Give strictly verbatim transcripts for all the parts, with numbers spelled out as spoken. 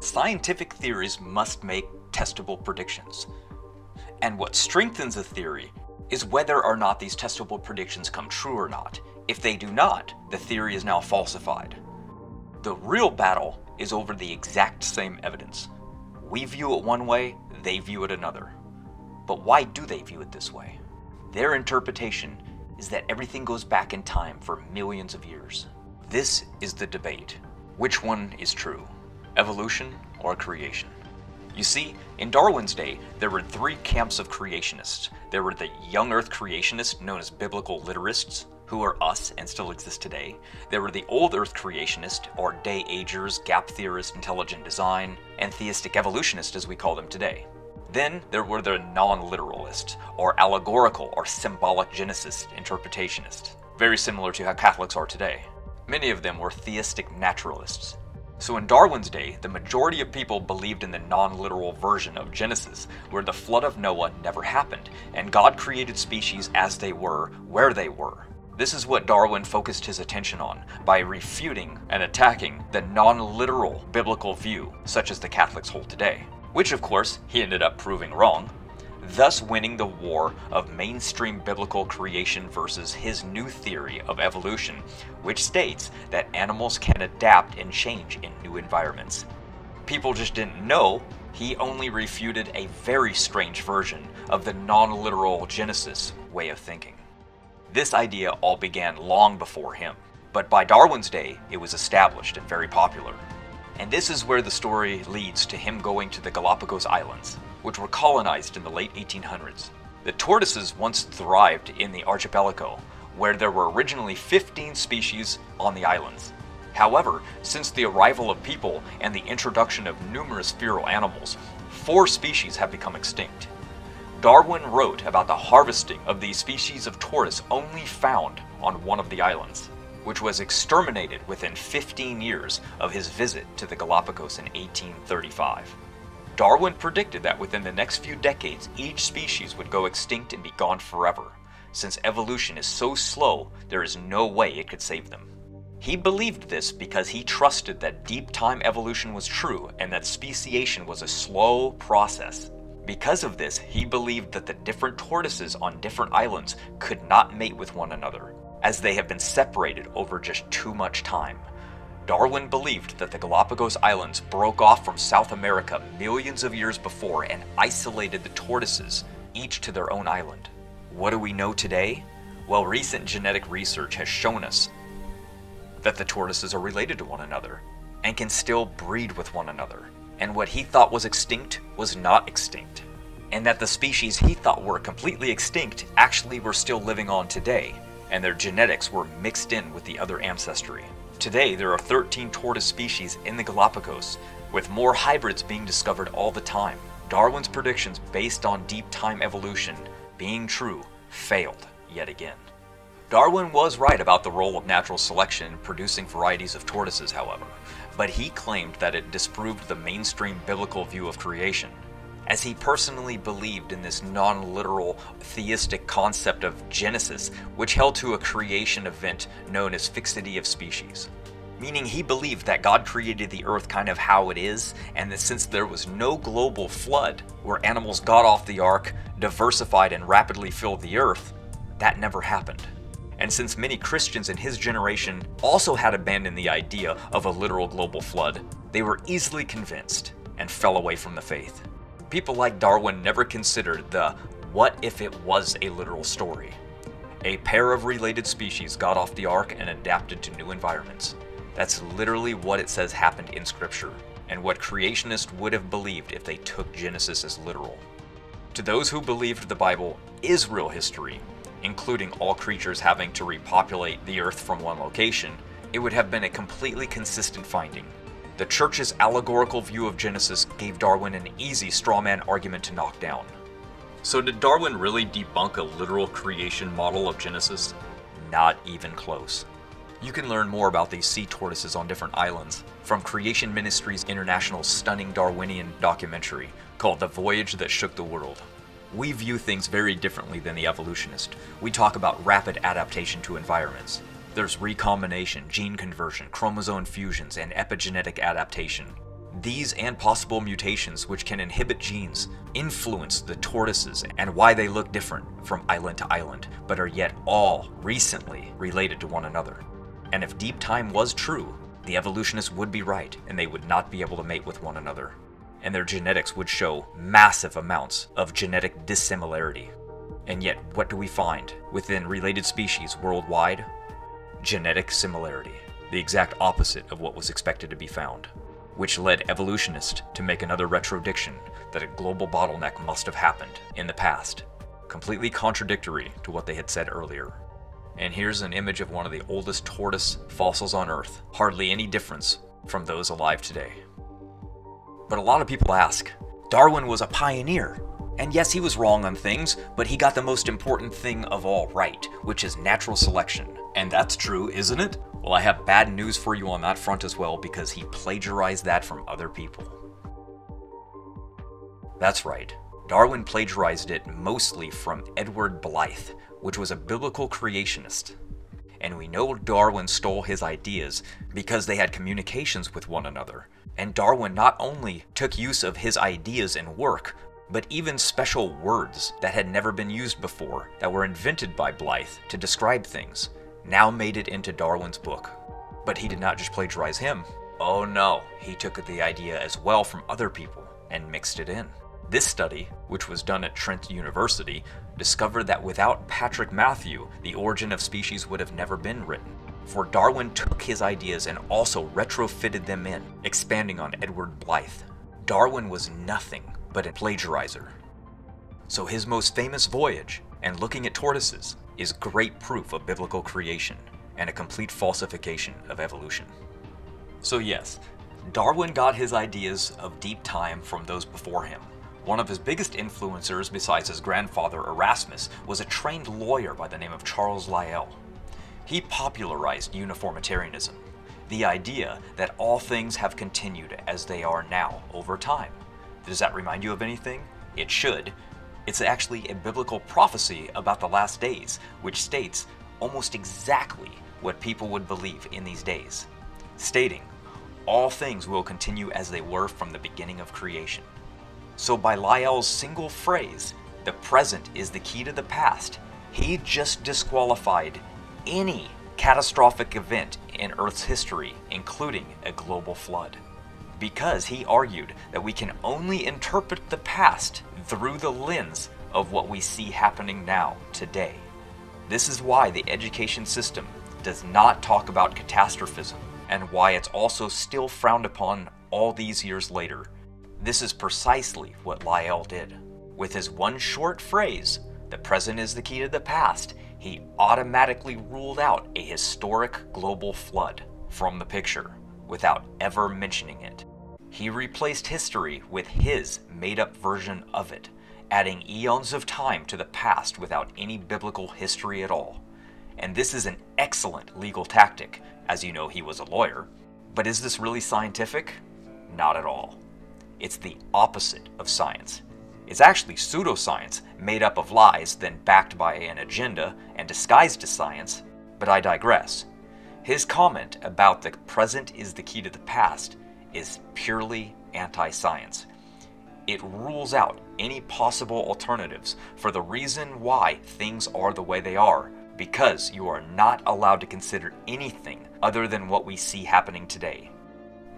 Scientific theories must make testable predictions. And what strengthens a theory is whether or not these testable predictions come true or not. If they do not, the theory is now falsified. The real battle is over the exact same evidence. We view it one way, they view it another. But why do they view it this way? Their interpretation is that everything goes back in time for millions of years. This is the debate. Which one is true? Evolution or creation? You see, in Darwin's day, there were three camps of creationists. There were the young earth creationists, known as biblical literalists, who are us and still exist today. There were the old earth creationists, or day agers, gap theorists, intelligent design, and theistic evolutionists as we call them today. Then there were the non-literalist, or allegorical or symbolic genesis interpretationists, very similar to how Catholics are today. Many of them were theistic naturalists. So in Darwin's day, the majority of people believed in the non-literal version of Genesis, where the flood of Noah never happened, and God created species as they were, where they were. This is what Darwin focused his attention on, by refuting and attacking the non-literal biblical view, such as the Catholics hold today. Which, of course, he ended up proving wrong, thus winning the war of mainstream biblical creation versus his new theory of evolution, which states that animals can adapt and change in new environments. People just didn't know. He only refuted a very strange version of the non-literal Genesis way of thinking. This idea all began long before him, but by Darwin's day, it was established and very popular. And this is where the story leads to him going to the Galapagos Islands, which were colonized in the late eighteen hundreds. The tortoises once thrived in the archipelago, where there were originally fifteen species on the islands. However, since the arrival of people and the introduction of numerous feral animals, four species have become extinct. Darwin wrote about the harvesting of these species of tortoise only found on one of the islands, which was exterminated within fifteen years of his visit to the Galapagos in eighteen thirty-five. Darwin predicted that within the next few decades, each species would go extinct and be gone forever. Since evolution is so slow, there is no way it could save them. He believed this because he trusted that deep time evolution was true and that speciation was a slow process. Because of this, he believed that the different tortoises on different islands could not mate with one another, as they have been separated over just too much time. Darwin believed that the Galapagos Islands broke off from South America millions of years before and isolated the tortoises, each to their own island. What do we know today? Well, recent genetic research has shown us that the tortoises are related to one another and can still breed with one another. And what he thought was extinct was not extinct. And that the species he thought were completely extinct actually were still living on today, and their genetics were mixed in with the other ancestry. Today, there are thirteen tortoise species in the Galapagos, with more hybrids being discovered all the time. Darwin's predictions based on deep time evolution being true failed yet again. Darwin was right about the role of natural selection in producing varieties of tortoises, however, but he claimed that it disproved the mainstream biblical view of creation, as he personally believed in this non-literal theistic concept of Genesis, which held to a creation event known as fixity of species. Meaning he believed that God created the earth kind of how it is, and that since there was no global flood, where animals got off the ark, diversified and rapidly filled the earth, that never happened. And since many Christians in his generation also had abandoned the idea of a literal global flood, they were easily convinced and fell away from the faith. People like Darwin never considered the what if it was a literal story. A pair of related species got off the ark and adapted to new environments. That's literally what it says happened in Scripture, and what creationists would have believed if they took Genesis as literal. To those who believed the Bible is real history, including all creatures having to repopulate the earth from one location, it would have been a completely consistent finding. The church's allegorical view of Genesis gave Darwin an easy strawman argument to knock down. So did Darwin really debunk a literal creation model of Genesis? Not even close. You can learn more about these sea tortoises on different islands from Creation Ministries International's stunning Darwinian documentary called The Voyage That Shook the World. We view things very differently than the evolutionist. We talk about rapid adaptation to environments. There's recombination, gene conversion, chromosome fusions, and epigenetic adaptation. These and possible mutations which can inhibit genes influence the tortoises and why they look different from island to island, but are yet all recently related to one another. And if deep time was true, the evolutionists would be right and they would not be able to mate with one another. And their genetics would show massive amounts of genetic dissimilarity. And yet, what do we find within related species worldwide? Genetic similarity, the exact opposite of what was expected to be found, which led evolutionists to make another retrodiction that a global bottleneck must have happened in the past, completely contradictory to what they had said earlier. And here's an image of one of the oldest tortoise fossils on Earth, hardly any difference from those alive today. But a lot of people ask, Darwin was a pioneer. And yes, he was wrong on things, but he got the most important thing of all right, which is natural selection. And that's true, isn't it? Well, I have bad news for you on that front as well, because he plagiarized that from other people. That's right. Darwin plagiarized it mostly from Edward Blyth, which was a biblical creationist. And we know Darwin stole his ideas because they had communications with one another. And Darwin not only took use of his ideas and work, but even special words that had never been used before that were invented by Blyth to describe things now made it into Darwin's book. But he did not just plagiarize him. Oh no, he took the idea as well from other people and mixed it in. This study, which was done at Trent University, discovered that without Patrick Matthew, The Origin of Species would have never been written. For Darwin took his ideas and also retrofitted them in, expanding on Edward Blyth. Darwin was nothing but a plagiarizer. So his most famous voyage, and looking at tortoises, is great proof of biblical creation and a complete falsification of evolution. So yes, Darwin got his ideas of deep time from those before him. One of his biggest influencers, besides his grandfather Erasmus, was a trained lawyer by the name of Charles Lyell. He popularized uniformitarianism, the idea that all things have continued as they are now over time. Does that remind you of anything? It should. It's actually a biblical prophecy about the last days, which states almost exactly what people would believe in these days, stating, all things will continue as they were from the beginning of creation. So by Lyell's single phrase, the present is the key to the past, he just disqualified any catastrophic event in Earth's history, including a global flood, because he argued that we can only interpret the past through the lens of what we see happening now, today. This is why the education system does not talk about catastrophism and why it's also still frowned upon all these years later. This is precisely what Lyell did. With his one short phrase, the present is the key to the past, he automatically ruled out a historic global flood from the picture without ever mentioning it. He replaced history with his made-up version of it, adding eons of time to the past without any biblical history at all. And this is an excellent legal tactic, as you know he was a lawyer. But is this really scientific? Not at all. It's the opposite of science. It's actually pseudoscience made up of lies, then backed by an agenda and disguised as science, but I digress. His comment about the present is the key to the past is purely anti-science. It rules out any possible alternatives for the reason why things are the way they are, because you are not allowed to consider anything other than what we see happening today.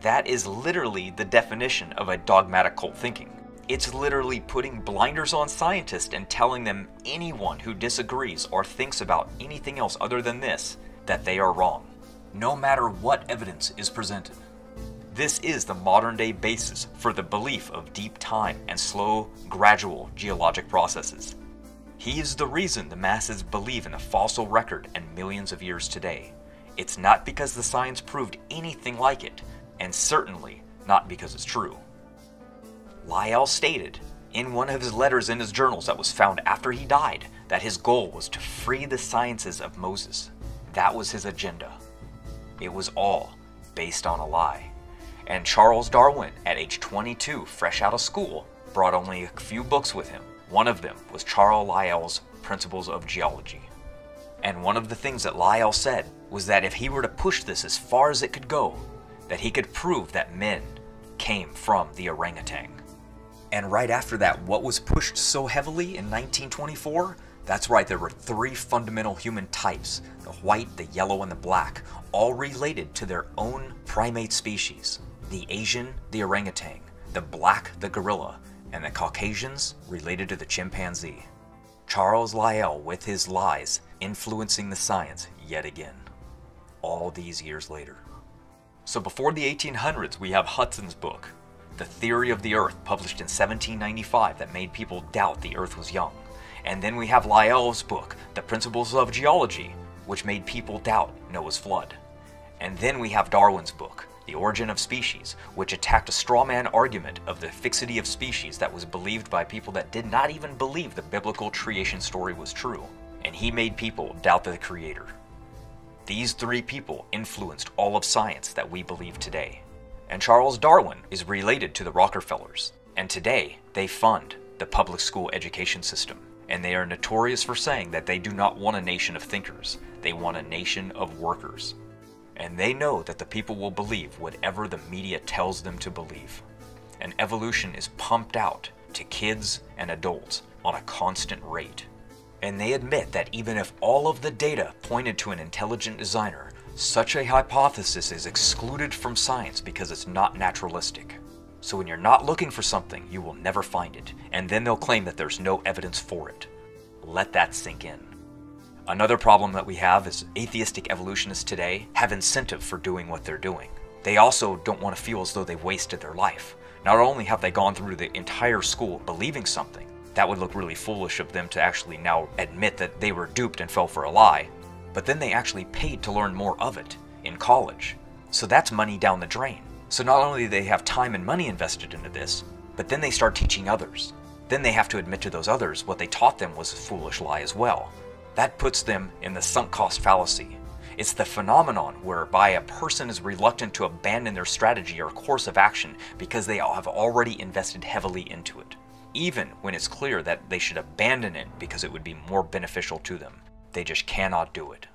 That is literally the definition of a dogmatic cult thinking. It's literally putting blinders on scientists and telling them anyone who disagrees or thinks about anything else other than this, that they are wrong, no matter what evidence is presented. This is the modern-day basis for the belief of deep time and slow, gradual geologic processes. He is the reason the masses believe in the fossil record and millions of years today. It's not because the science proved anything like it, and certainly not because it's true. Lyell stated in one of his letters in his journals that was found after he died that his goal was to free the sciences of Moses. That was his agenda. It was all based on a lie. And Charles Darwin, at age twenty-two, fresh out of school, brought only a few books with him, One of them was Charles Lyell's Principles of Geology. And one of the things that Lyell said was that if he were to push this as far as it could go, that he could prove that men came from the orangutan. And right after that, what was pushed so heavily in nineteen twenty-four? That's right, there were three fundamental human types, the white, the yellow, and the black, all related to their own primate species. The Asian, the orangutan, the black, the gorilla, and the Caucasians related to the chimpanzee. Charles Lyell, with his lies, influencing the science yet again, all these years later. So before the eighteen hundreds, we have Hudson's book, The Theory of the Earth, published in seventeen ninety-five, that made people doubt the Earth was young. And then we have Lyell's book, The Principles of Geology, which made people doubt Noah's flood. And then we have Darwin's book, The Origin of Species, which attacked a straw man argument of the fixity of species that was believed by people that did not even believe the biblical creation story was true. And he made people doubt the creator. These three people influenced all of science that we believe today. And Charles Darwin is related to the Rockefellers. And today, they fund the public school education system. And they are notorious for saying that they do not want a nation of thinkers. They want a nation of workers. And they know that the people will believe whatever the media tells them to believe. And evolution is pumped out to kids and adults on a constant rate. And they admit that even if all of the data pointed to an intelligent designer, such a hypothesis is excluded from science because it's not naturalistic. So when you're not looking for something, you will never find it. And then they'll claim that there's no evidence for it. Let that sink in. Another problem that we have is atheistic evolutionists today have incentive for doing what they're doing. They also don't want to feel as though they've wasted their life. Not only have they gone through the entire school believing something, that would look really foolish of them to actually now admit that they were duped and fell for a lie, but then they actually paid to learn more of it in college. So that's money down the drain. So not only do they have time and money invested into this, but then they start teaching others. Then they have to admit to those others what they taught them was a foolish lie as well. That puts them in the sunk cost fallacy. It's the phenomenon whereby a person is reluctant to abandon their strategy or course of action because they have already invested heavily into it, even when it's clear that they should abandon it because it would be more beneficial to them. They just cannot do it.